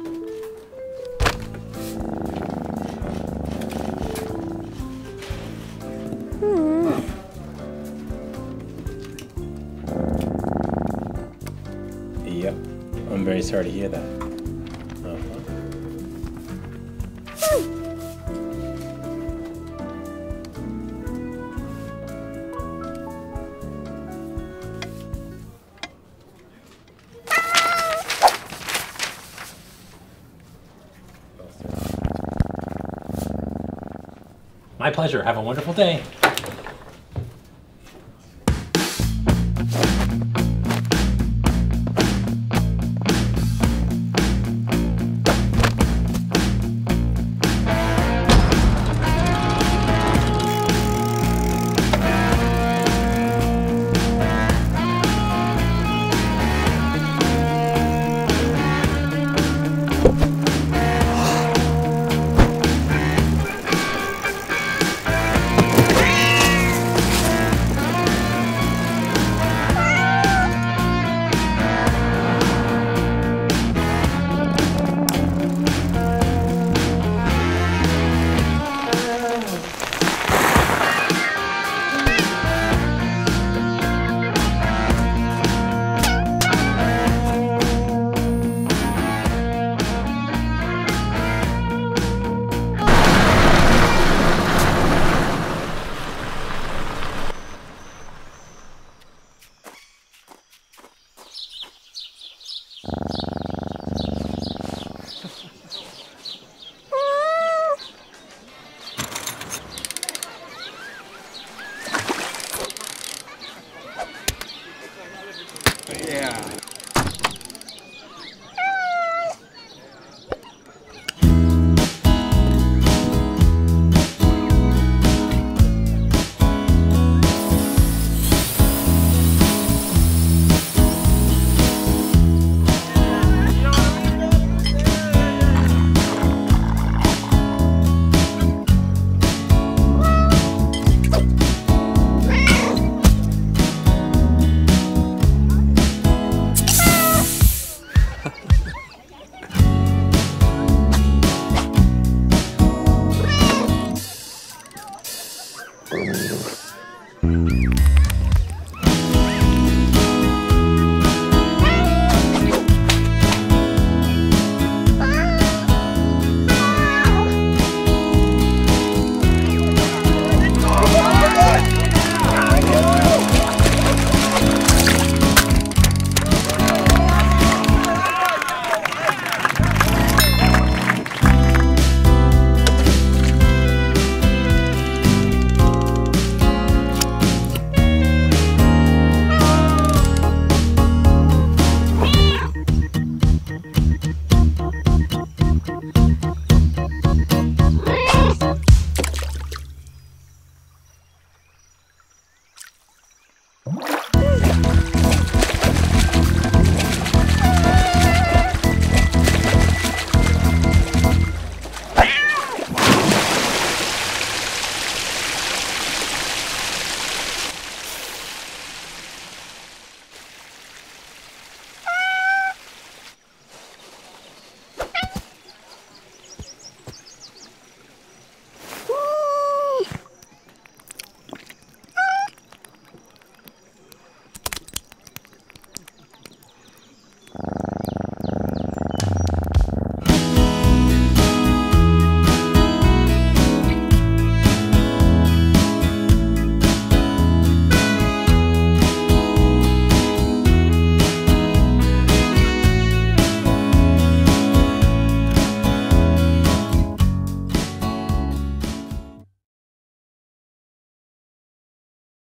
Yep, I'm very sorry to hear that. My pleasure. Have a wonderful day.